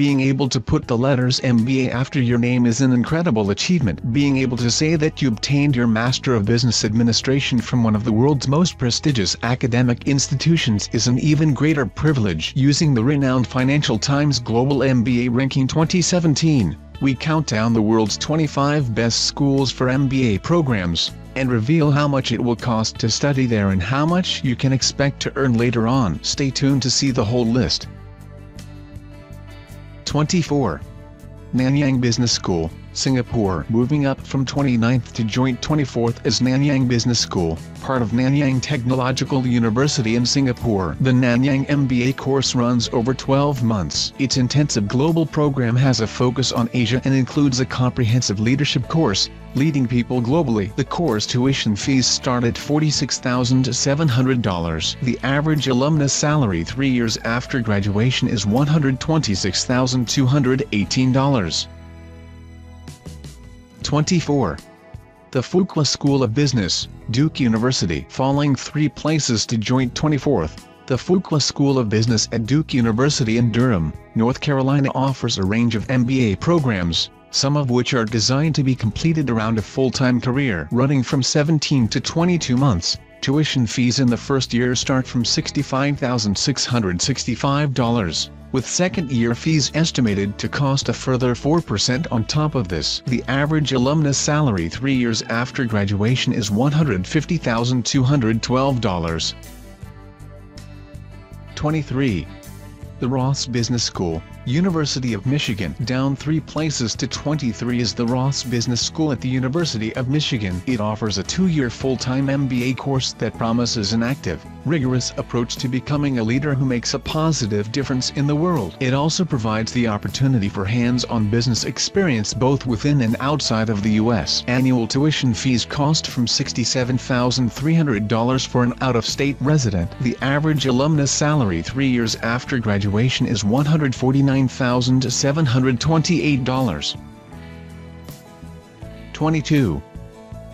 being able to put the letters MBA after your name is an incredible achievement. Being able to say that you obtained your Master of Business Administration from one of the world's most prestigious academic institutions is an even greater privilege. Using the renowned Financial Times Global MBA Ranking 2017, we count down the world's 25 best schools for MBA programs, and reveal how much it will cost to study there and how much you can expect to earn later on. Stay tuned to see the whole list. 24. Nanyang Business School, Singapore. Moving up from 29th to joint 24th is Nanyang Business School, part of Nanyang Technological University in Singapore. The Nanyang MBA course runs over 12 months. Its intensive global program has a focus on Asia and includes a comprehensive leadership course, Leading People Globally. The course tuition fees start at $46,700. The average alumnus salary 3 years after graduation is $126,218. 24. The Fuqua School of Business, Duke University. Falling 3 places to joint 24th, the Fuqua School of Business at Duke University in Durham, North Carolina offers a range of MBA programs, some of which are designed to be completed around a full-time career. Running from 17 to 22 months, tuition fees in the first year start from $65,665. With second-year fees estimated to cost a further 4% on top of this. The average alumnus salary 3 years after graduation is $150,212. 23. The Ross Business School, University of Michigan. Down 3 places to 23 is the Ross Business School at the University of Michigan. It offers a 2-year full-time MBA course that promises an active, rigorous approach to becoming a leader who makes a positive difference in the world. It also provides the opportunity for hands-on business experience both within and outside of the U.S. Annual tuition fees cost from $67,300 for an out-of-state resident. The average alumnus salary 3 years after graduation is $149,728. 22.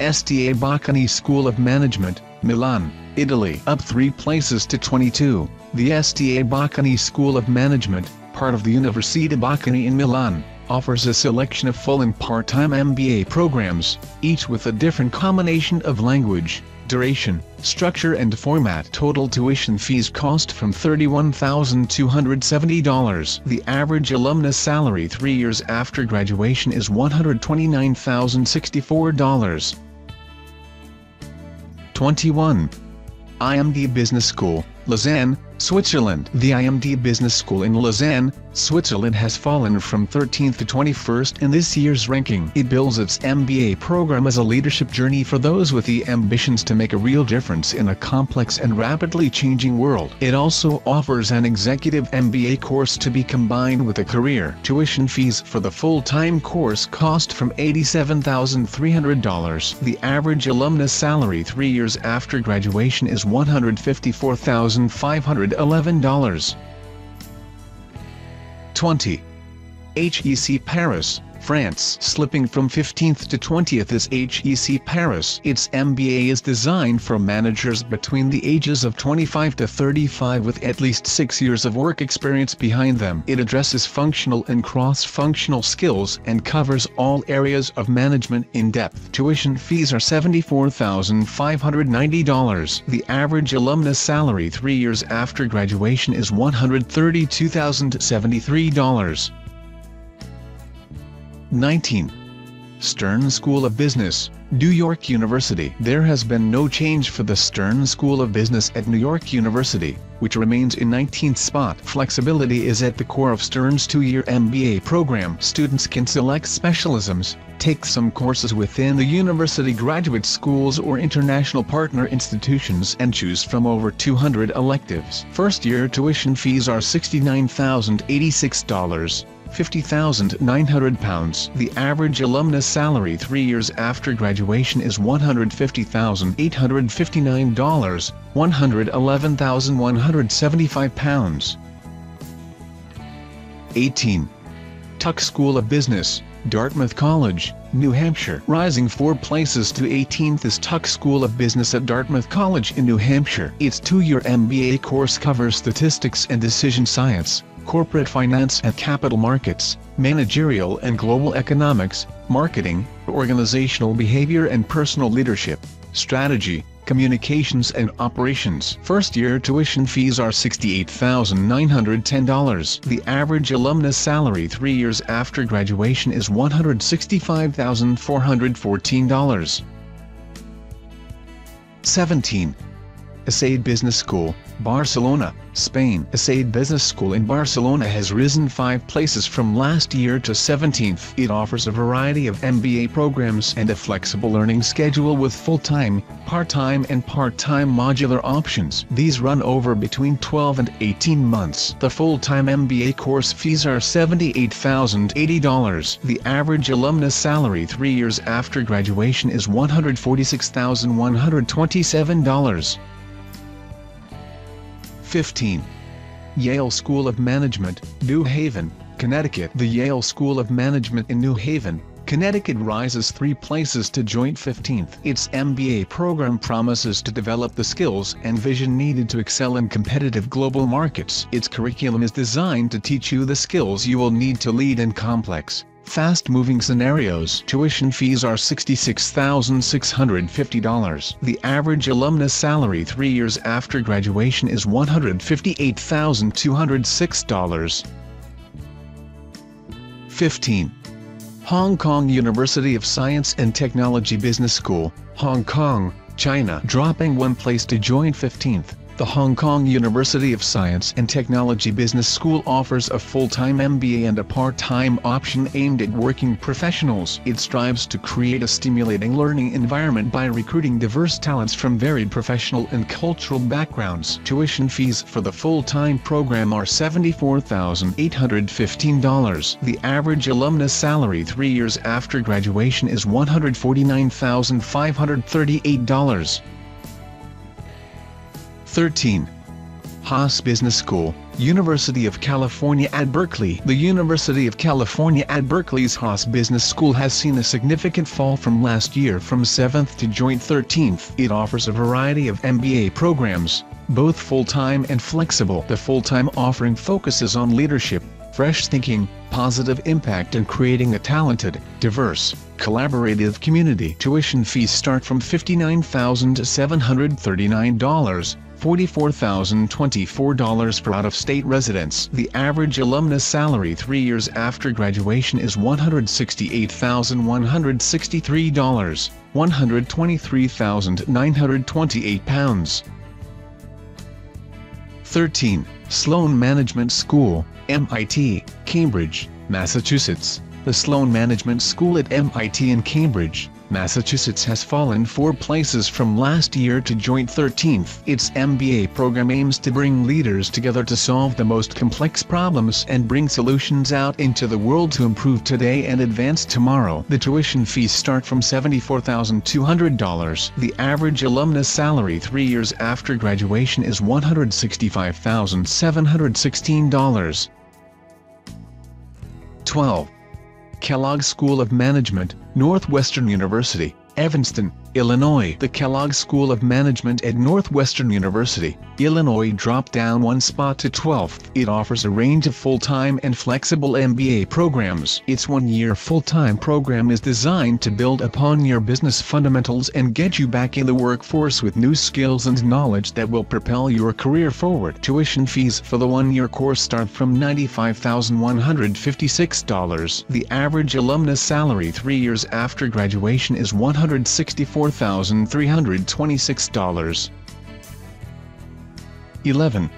SDA Bocconi School of Management, Milan, Italy. Up 3 places to 22, the SDA Bocconi School of Management, part of the Università Bocconi in Milan, offers a selection of full and part-time MBA programs, each with a different combination of language, duration, structure and format. Total tuition fees cost from $31,270. The average alumnus salary 3 years after graduation is $129,064. 21. IMD Business School, Lausanne, Switzerland. The IMD Business School in Lausanne, Switzerland has fallen from 13th to 21st in this year's ranking. It bills its MBA program as a leadership journey for those with the ambitions to make a real difference in a complex and rapidly changing world. It also offers an executive MBA course to be combined with a career. Tuition fees for the full-time course cost from $87,300. The average alumnus salary 3 years after graduation is $154,511. 20. HEC Paris, France. Slipping from 15th to 20th is HEC Paris. Its MBA is designed for managers between the ages of 25 to 35 with at least 6 years of work experience behind them. It addresses functional and cross-functional skills and covers all areas of management in depth. Tuition fees are $74,590. The average alumnus salary 3 years after graduation is $132,073. 19. Stern School of Business, New York University. There has been no change for the Stern School of Business at New York University, which remains in 19th spot. Flexibility is at the core of Stern's 2-year MBA program. Students can select specialisms, take some courses within the university graduate schools or international partner institutions, and choose from over 200 electives. First-year tuition fees are $69,086. £50,900. The average alumnus salary 3 years after graduation is $150,859, £111,175. 18. Tuck School of Business, Dartmouth College, New Hampshire. Rising 4 places to 18th is Tuck School of Business at Dartmouth College in New Hampshire. Its 2-year MBA course covers statistics and decision science, corporate finance and capital markets, managerial and global economics, marketing, organizational behavior and personal leadership, strategy, communications and operations. First-year tuition fees are $68,910. The average alumnus salary 3 years after graduation is $165,414. 17. ESADE Business School, Barcelona, Spain. ESADE Business School in Barcelona has risen 5 places from last year to 17th. It offers a variety of MBA programs and a flexible learning schedule with full-time, part-time and part-time modular options. These run over between 12 and 18 months. The full-time MBA course fees are $78,080. The average alumnus salary 3 years after graduation is $146,127. 15. Yale School of Management, New Haven, Connecticut. The Yale School of Management in New Haven, Connecticut rises 3 places to joint 15th. Its MBA program promises to develop the skills and vision needed to excel in competitive global markets. Its curriculum is designed to teach you the skills you will need to lead in complex, fast-moving scenarios. Tuition fees are $66,650. The average alumnus salary 3 years after graduation is $158,206. 15. Hong Kong University of Science and Technology Business School, Hong Kong, China. Dropping 1 place to join 15th. The Hong Kong University of Science and Technology Business School offers a full-time MBA and a part-time option aimed at working professionals. It strives to create a stimulating learning environment by recruiting diverse talents from varied professional and cultural backgrounds. Tuition fees for the full-time program are $74,815. The average alumnus salary 3 years after graduation is $149,538. 13. Haas Business School, University of California at Berkeley. The University of California at Berkeley's Haas Business School has seen a significant fall from last year from 7th to joint 13th. It offers a variety of MBA programs, both full-time and flexible. The full-time offering focuses on leadership, fresh thinking, positive impact and creating a talented, diverse, collaborative community. Tuition fees start from $59,739. $44,024 for out-of-state residents. The average alumnus salary 3 years after graduation is $168,163, £123,928. 13. Sloan Management School, MIT, Cambridge, Massachusetts. The Sloan Management School at MIT in Cambridge, Massachusetts has fallen 4 places from last year to joint 13th. Its MBA program aims to bring leaders together to solve the most complex problems and bring solutions out into the world to improve today and advance tomorrow. The tuition fees start from $74,200. The average alumnus salary 3 years after graduation is $165,716. 12. Kellogg School of Management, Northwestern University, Evanston, Illinois. The Kellogg School of Management at Northwestern University, Illinois dropped down 1 spot to 12th. It offers a range of full-time and flexible MBA programs. Its 1-year full-time program is designed to build upon your business fundamentals and get you back in the workforce with new skills and knowledge that will propel your career forward. Tuition fees for the 1-year course start from $95,156. The average alumnus salary 3 years after graduation is $164,326. 11.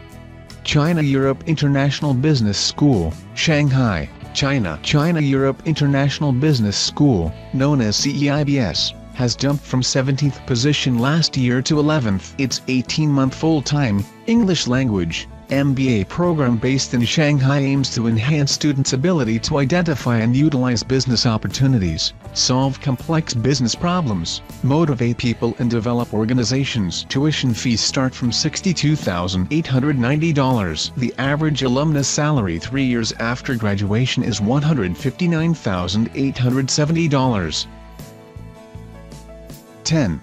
China Europe International Business School, Shanghai, China. China Europe International Business School, known as CEIBS, has jumped from 17th position last year to 11th. Its 18-month full-time, English-language, MBA program based in Shanghai aims to enhance students' ability to identify and utilize business opportunities, solve complex business problems, motivate people and develop organizations. Tuition fees start from $62,890. The average alumnus salary 3 years after graduation is $159,870. 10.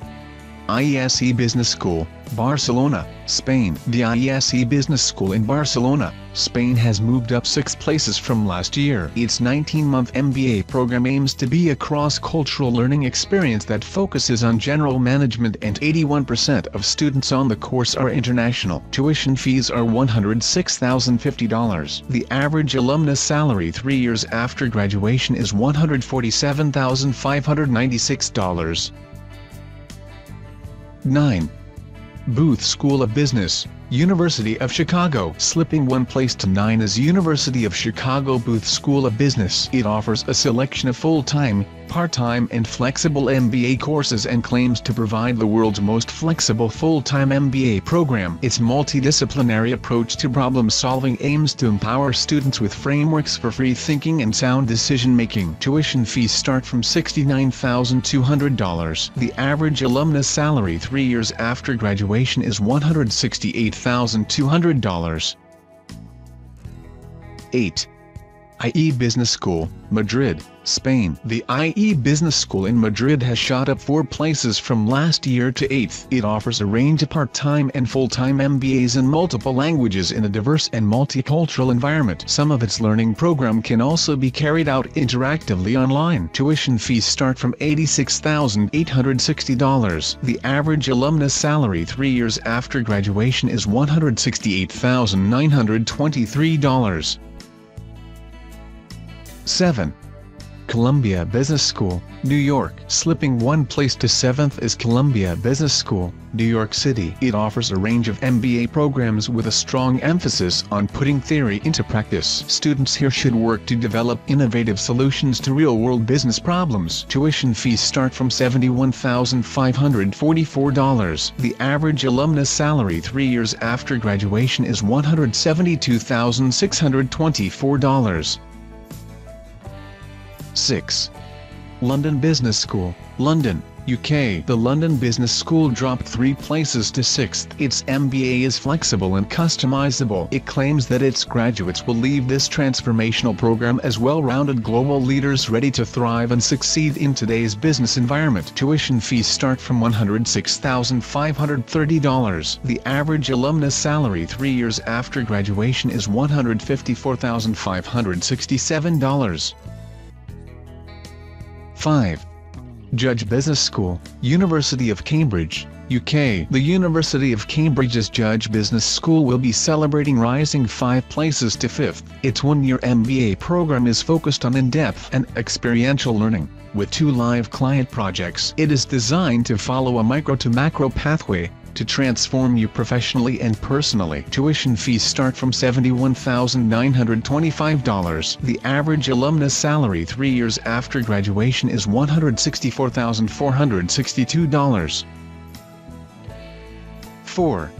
IESE Business School, Barcelona, Spain. The IESE Business School in Barcelona, Spain has moved up 6 places from last year. Its 19-month MBA program aims to be a cross-cultural learning experience that focuses on general management, and 81% of students on the course are international. Tuition fees are $106,050. The average alumnus salary 3 years after graduation is $147,596. 9. Booth School of Business, University of Chicago. Slipping 1 place to 9 is University of Chicago Booth School of Business. It offers a selection of full-time, part-time and flexible MBA courses and claims to provide the world's most flexible full-time MBA program. Its multidisciplinary approach to problem-solving aims to empower students with frameworks for free thinking and sound decision-making. Tuition fees start from $69,200. The average alumnus salary 3 years after graduation is $168,200. 8. IE Business School, Madrid, Spain. The IE Business School in Madrid has shot up 4 places from last year to 8th. It offers a range of part-time and full-time MBAs in multiple languages in a diverse and multicultural environment. Some of its learning program can also be carried out interactively online. Tuition fees start from $86,860. The average alumnus salary 3 years after graduation is $168,923. 7. Columbia Business School, New York. Slipping 1 place to 7th is Columbia Business School, New York City. It offers a range of MBA programs with a strong emphasis on putting theory into practice. Students here should work to develop innovative solutions to real-world business problems. Tuition fees start from $71,544. The average alumnus salary 3 years after graduation is $172,624. 6. London Business School, London, UK. The London Business School dropped 3 places to 6th. Its MBA is flexible and customizable. It claims that its graduates will leave this transformational program as well-rounded global leaders ready to thrive and succeed in today's business environment. Tuition fees start from $106,530. The average alumnus salary 3 years after graduation is $154,567. 5. Judge Business School, University of Cambridge, UK. The University of Cambridge's Judge Business School will be celebrating rising 5 places to 5th. Its 1-year MBA program is focused on in-depth and experiential learning, with 2 live client projects. It is designed to follow a micro-to-macro pathway, to transform you professionally and personally. Tuition fees start from $71,925. The average alumnus salary 3 years after graduation is $164,462. 4.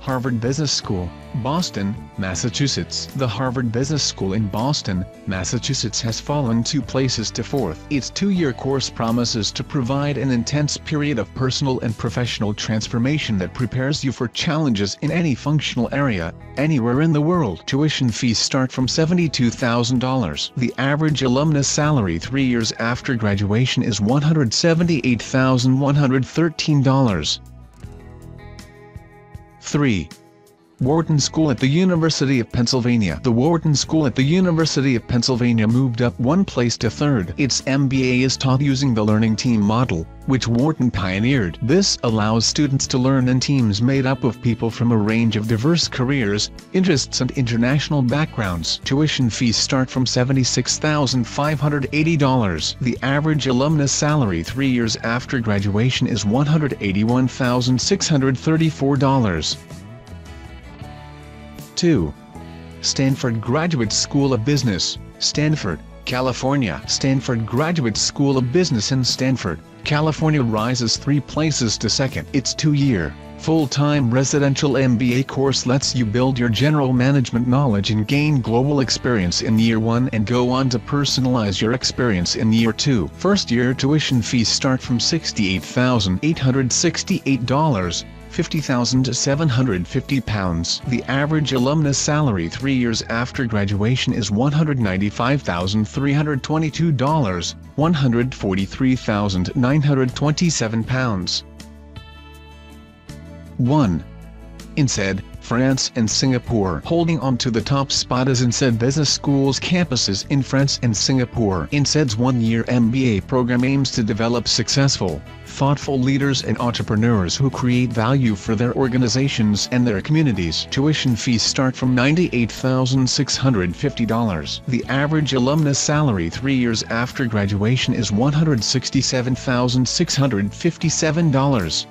Harvard Business School, Boston, Massachusetts. The Harvard Business School in Boston, Massachusetts has fallen 2 places to 4th. Its 2-year course promises to provide an intense period of personal and professional transformation that prepares you for challenges in any functional area, anywhere in the world. Tuition fees start from $72,000. The average alumnus salary 3 years after graduation is $178,113. 3. Wharton School at the University of Pennsylvania. The Wharton School at the University of Pennsylvania moved up 1 place to 3rd. Its MBA is taught using the learning team model, which Wharton pioneered. This allows students to learn in teams made up of people from a range of diverse careers, interests and international backgrounds. Tuition fees start from $76,580. The average alumnus salary 3 years after graduation is $181,634. 2. Stanford Graduate School of Business, Stanford, California. Stanford Graduate School of Business in Stanford, California rises 3 places to 2nd. Its 2-year, full-time residential MBA course lets you build your general management knowledge and gain global experience in year 1 and go on to personalize your experience in year 2. First-year tuition fees start from $68,868. £50,750. The average alumnus salary 3 years after graduation is $195,322, £143,927. 1. INSEAD, France and Singapore. Holding on to the top spot is INSEAD Business School's campuses in France and Singapore. INSEAD's one-year MBA program aims to develop successful, thoughtful leaders and entrepreneurs who create value for their organizations and their communities. Tuition fees start from $98,650. The average alumnus salary 3 years after graduation is $167,657.